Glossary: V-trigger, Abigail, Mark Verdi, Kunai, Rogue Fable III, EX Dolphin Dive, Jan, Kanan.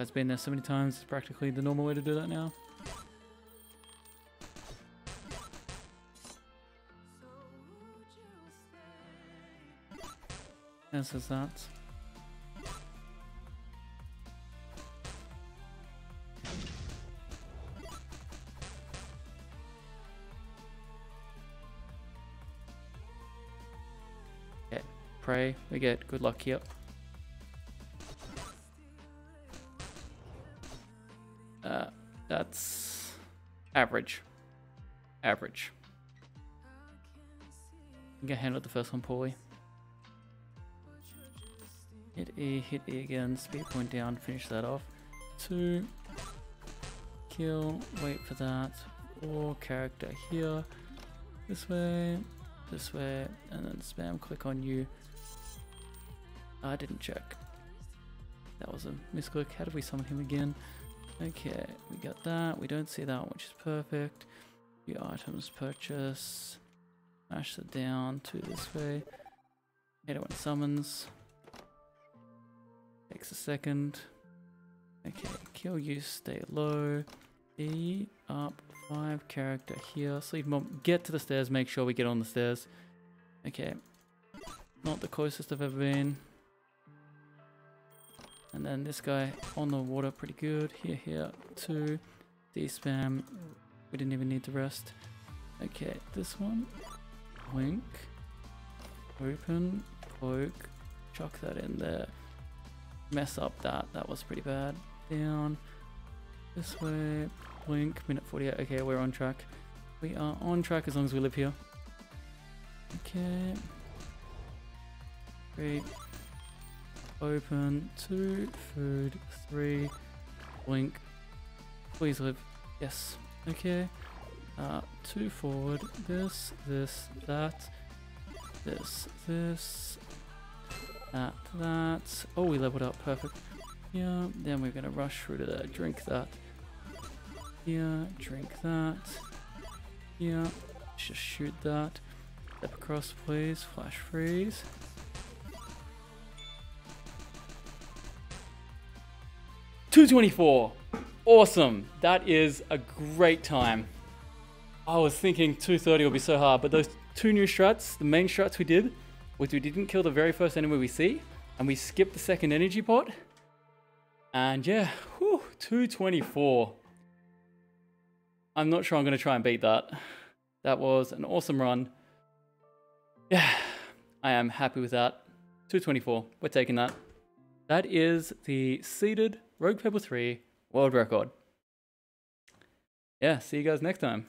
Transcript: That's been there so many times, it's practically the normal way to do that now. As is that. Okay, pray we get good luck here. That's average. Average. I'm gonna handle the first one poorly. Hit E again, speed point down, finish that off. 2, kill, wait for that, 4 character here, this way, and then spam click on you. I didn't check. That was a misclick. How do we summon him again? Okay, we got that, we don't see that, which is perfect. Few items purchase, smash it down, 2 this way, hit it when it summons. Takes a second. Okay, kill you, stay low. E up, 5 character here. Sleep mom, get to the stairs, make sure we get on the stairs. Okay, not the closest I've ever been. And then this guy on the water, pretty good. Here, 2. D spam, we didn't even need the rest. Okay, this one. Blink. Open, poke, chuck that in there. Mess up that was pretty bad. Down this way, blink, minute 48. Okay, we're on track. We are on track as long as we live here. Okay, great. Open, 2, food, 3, blink, please live. Yes. Okay, 2 forward, this, that, this, that. Oh, we leveled up, perfect. Yeah, then we're gonna rush through to there. Drink that. Yeah, drink that. Yeah, just shoot that. Step across, please. Flash freeze. $2.24. Awesome. That is a great time. I was thinking $2.30 will be so hard, but those 2 new strats, the main strats we did, which we didn't kill the very first enemy we see, and we skipped the second energy pot. And yeah, whew, 224. I'm not sure I'm going to try and beat that. That was an awesome run. Yeah, I am happy with that. 224, we're taking that. That is the seeded Rogue Fable 3 world record. Yeah, see you guys next time.